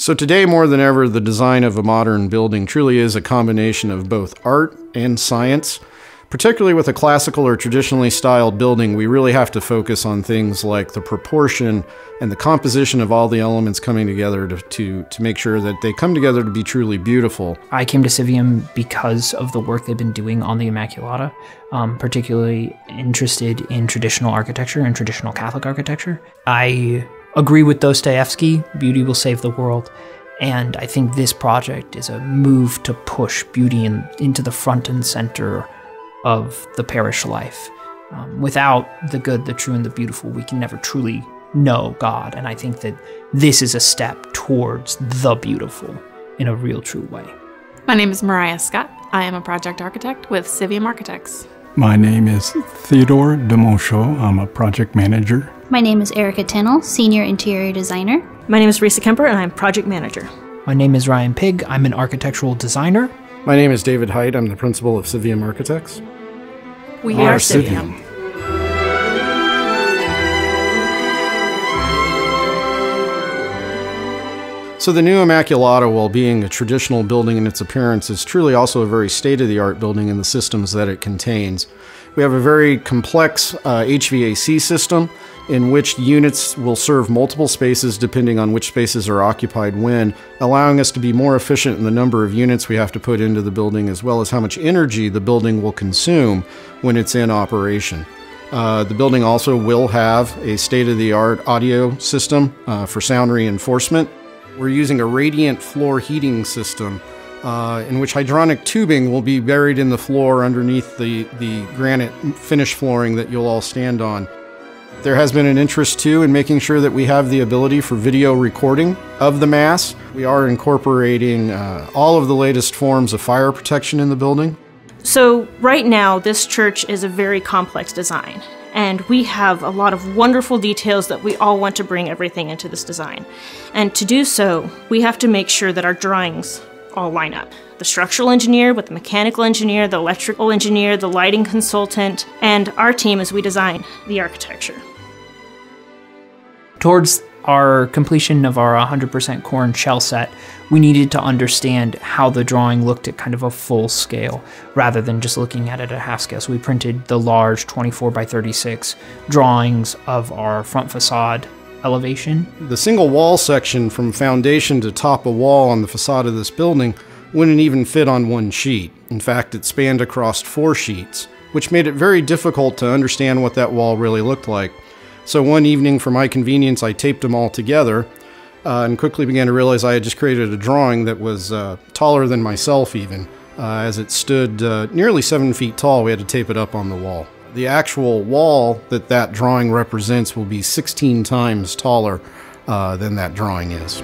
So today, more than ever, the design of a modern building truly is a combination of both art and science. Particularly with a classical or traditionally styled building, we really have to focus on things like the proportion and the composition of all the elements coming together to make sure that they come together to be truly beautiful. I came to Civium because of the work they've been doing on the Immaculata, particularly interested in traditional architecture and traditional Catholic architecture. I agree with Dostoevsky, beauty will save the world. And I think this project is a move to push beauty into the front and center of the parish life. Without the good, the true, and the beautiful, we can never truly know God. And I think that this is a step towards the beautiful in a real, true way. My name is Mariah Scott. I am a project architect with Civium Architects. My name is Theodore Demonchaux. I'm a project manager. My name is Ericka Tennal, senior interior designer. My name is Resa Kemper, and I'm project manager. My name is Ryan Pigg. I'm an architectural designer. My name is David Heit. I'm the principal of Civium Architects. We are Civium. So the new Immaculata, while being a traditional building in its appearance, is truly also a very state-of-the-art building in the systems that it contains. We have a very complex HVAC system in which units will serve multiple spaces depending on which spaces are occupied when, allowing us to be more efficient in the number of units we have to put into the building as well as how much energy the building will consume when it's in operation. The building also will have a state-of-the-art audio system for sound reinforcement. We're using a radiant floor heating system in which hydronic tubing will be buried in the floor underneath the granite finish flooring that you'll all stand on. There has been an interest too in making sure that we have the ability for video recording of the Mass. We are incorporating all of the latest forms of fire protection in the building. So right now, this church is a very complex design. And we have a lot of wonderful details that we all want to bring everything into this design. And to do so, we have to make sure that our drawings all line up. The structural engineer with the mechanical engineer, the electrical engineer, the lighting consultant, and our team as we design the architecture. Towards our completion of our 100% core and shell set, we needed to understand how the drawing looked at kind of a full scale rather than just looking at it at half scale. So we printed the large 24x36 drawings of our front facade elevation. The single wall section from foundation to top of wall on the facade of this building wouldn't even fit on one sheet. In fact, it spanned across 4 sheets, which made it very difficult to understand what that wall really looked like. So one evening, for my convenience, I taped them all together and quickly began to realize I had just created a drawing that was taller than myself even. As it stood nearly 7 feet tall, we had to tape it up on the wall. The actual wall that that drawing represents will be 16 times taller than that drawing is.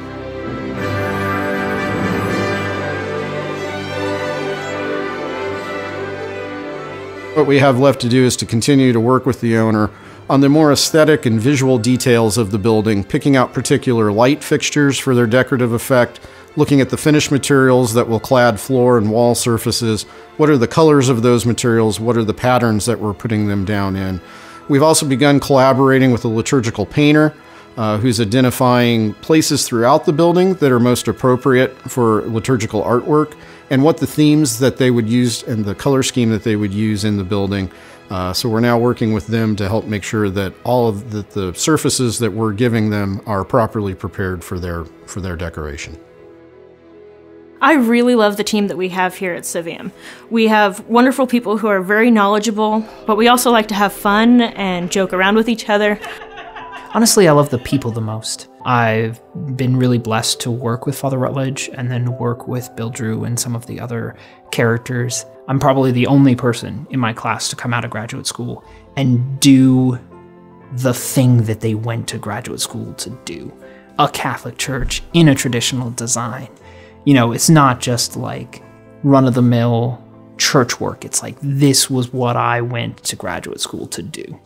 What we have left to do is to continue to work with the owner on the more aesthetic and visual details of the building, picking out particular light fixtures for their decorative effect, looking at the finished materials that will clad floor and wall surfaces, what are the colors of those materials, what are the patterns that we're putting them down in. We've also begun collaborating with a liturgical painter who's identifying places throughout the building that are most appropriate for liturgical artwork and what the themes that they would use and the color scheme that they would use in the building. So we're now working with them to help make sure that all of the surfaces that we're giving them are properly prepared for their decoration. I really love the team that we have here at Civium. We have wonderful people who are very knowledgeable, but we also like to have fun and joke around with each other. Honestly, I love the people the most. I've been really blessed to work with Father Rutledge and then work with Bill Drew and some of the other characters. I'm probably the only person in my class to come out of graduate school and do the thing that they went to graduate school to do. A Catholic church in a traditional design. You know, it's not just like run-of-the-mill church work. It's like, this was what I went to graduate school to do.